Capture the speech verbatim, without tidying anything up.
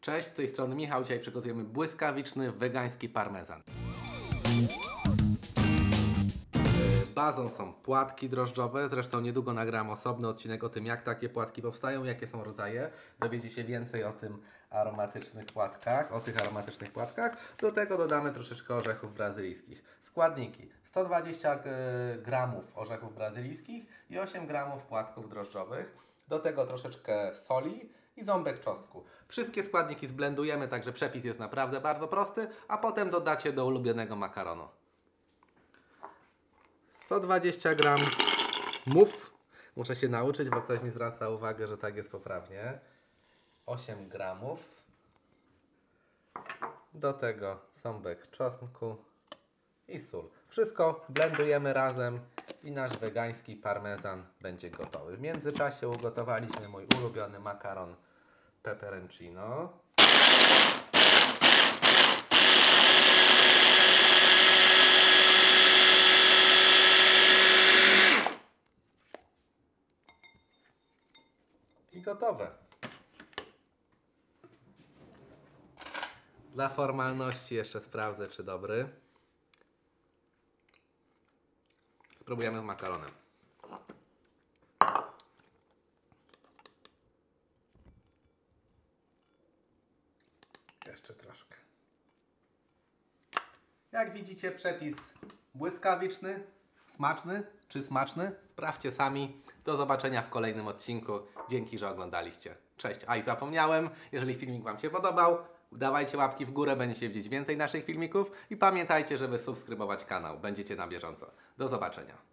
Cześć, z tej strony Michał. Dzisiaj przygotujemy błyskawiczny, wegański parmezan. Bazą są płatki drożdżowe, zresztą niedługo nagram osobny odcinek o tym, jak takie płatki powstają, jakie są rodzaje. Dowiecie się więcej o tym aromatycznych płatkach, o tych aromatycznych płatkach. Do tego dodamy troszeczkę orzechów brazylijskich. Składniki: sto dwadzieścia gramów orzechów brazylijskich i osiem gramów płatków drożdżowych. Do tego troszeczkę soli i ząbek czosnku. Wszystkie składniki zblendujemy, także przepis jest naprawdę bardzo prosty, a potem dodacie do ulubionego makaronu. sto dwadzieścia gramów mów. Muszę się nauczyć, bo ktoś mi zwraca uwagę, że tak jest poprawnie. osiem gramów. Do tego ząbek czosnku i sól. Wszystko blendujemy razem i nasz wegański parmezan będzie gotowy. W międzyczasie ugotowaliśmy mój ulubiony makaron peperoncino. I gotowe. Dla formalności jeszcze sprawdzę, czy dobry. Spróbujemy z makaronem. Jeszcze troszkę. Jak widzicie, przepis błyskawiczny, smaczny czy smaczny? Sprawdźcie sami. Do zobaczenia w kolejnym odcinku. Dzięki, że oglądaliście. Cześć. A i zapomniałem, jeżeli filmik Wam się podobał, dawajcie łapki w górę, będziecie widzieć więcej naszych filmików i pamiętajcie, żeby subskrybować kanał. Będziecie na bieżąco. Do zobaczenia.